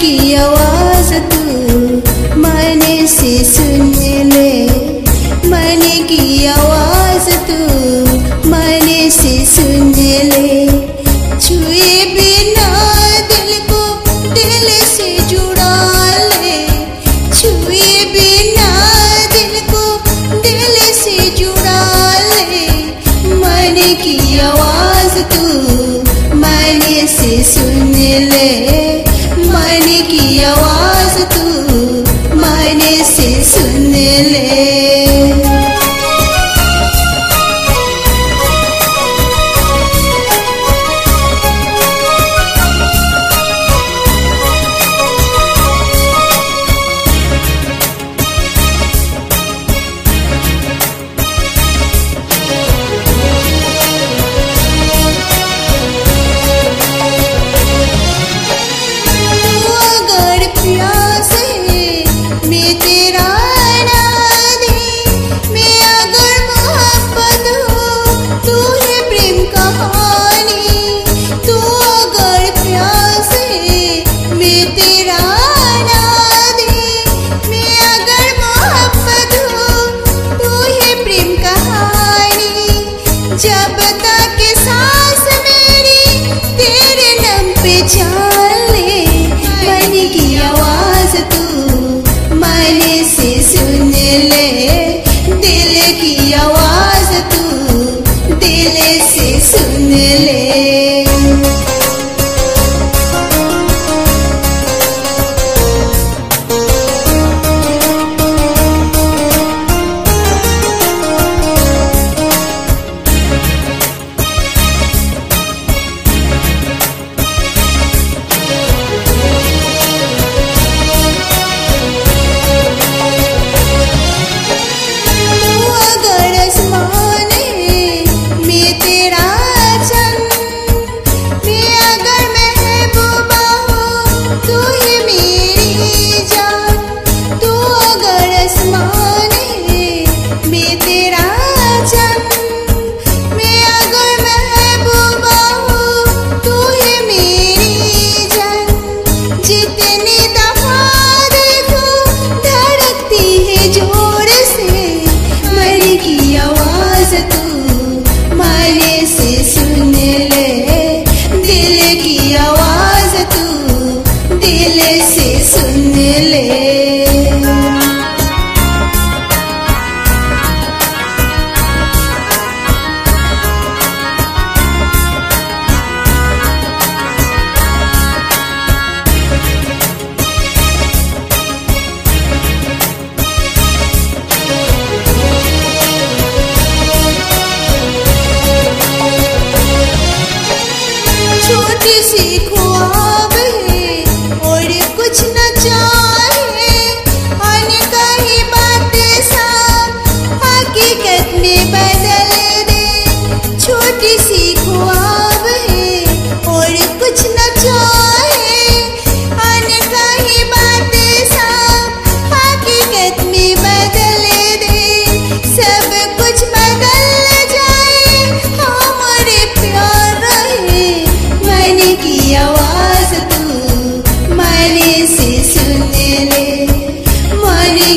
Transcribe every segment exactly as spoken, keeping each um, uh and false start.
की आवाज तू मन से सुन ले, मन की आवाज तू मन से सुन ले। छुए बिना दिल को दिल से जुड़ा ले, छुए बिना दिल को दिल से जुड़ा ले। मन की आवाज तू मन से सुन ले, मन की आवाज तू मन से सुन ले।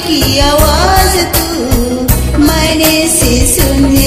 की आवाज तू मन से सुन।